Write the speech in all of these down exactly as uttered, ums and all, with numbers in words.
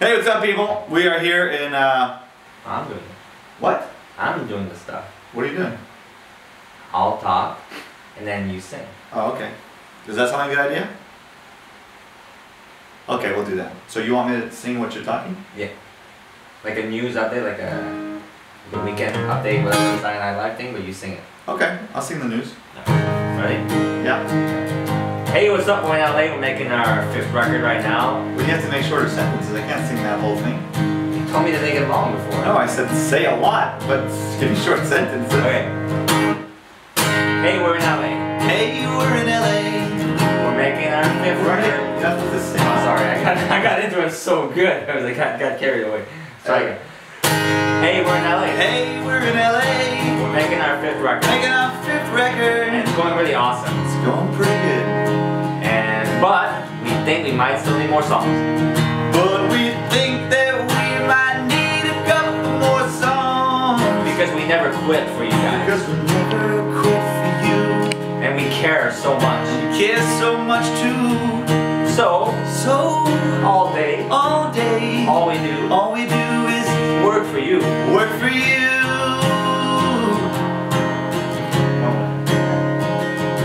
Hey, what's up, people? We are here in, uh... I'm doing it. What? I'm doing this stuff. What are you doing? I'll talk, and then you sing. Oh, okay. Does that sound like a good idea? Okay, we'll do that. So you want me to sing what you're talking? Yeah. Like a news update, like a, like a weekend update, whatever the Saturday Night Live thing, but you sing it. Okay, I'll sing the news. Ready? Yeah. Hey, what's up? We're in L A. We're making our fifth record right now. We have to make shorter sentences. I can't sing that whole thing. You told me to make it long before. No, I said say a lot, but give me short sentences. Okay. Hey, we're in L A. Hey, we're in L A. We're making our fifth record. Nothing to say. I'm sorry, I got I got into it so good. I was like, got got carried away. Sorry. Okay. Hey, we're in L A. Hey, we're in L A. We're making our fifth record. Making our fifth record. And it's going really awesome. It's going pretty good. But we think we might still need more songs. But we think that we might need a couple more songs. Because we never quit for you guys. Because we never quit for you. And we care so much. We care so much too. So, so all day, all day, all we do, all we do is work for you. Work for you.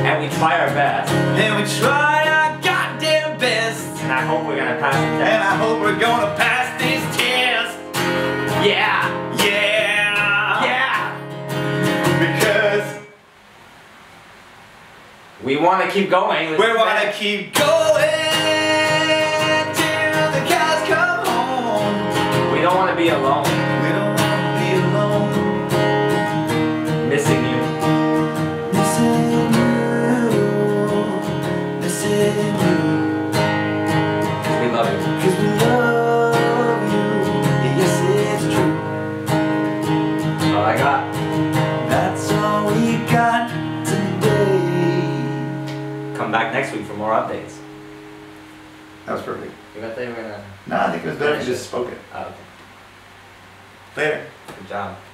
And we try our best. And we try. I hope we're gonna pass the test. And I hope we're gonna pass these tests. Yeah. Yeah. Yeah. Because we wanna keep going. We wanna keep going till the cows come home. We don't wanna be alone. We don't wanna be alone. Missing you. Missing you. Missing you. Cause we love you, yes it's true. That's all I got. That's all we got today. Come back next week for more updates. That was perfect. You got that? No, I think it was better if you just spoke it. Oh, okay. Later. Good job.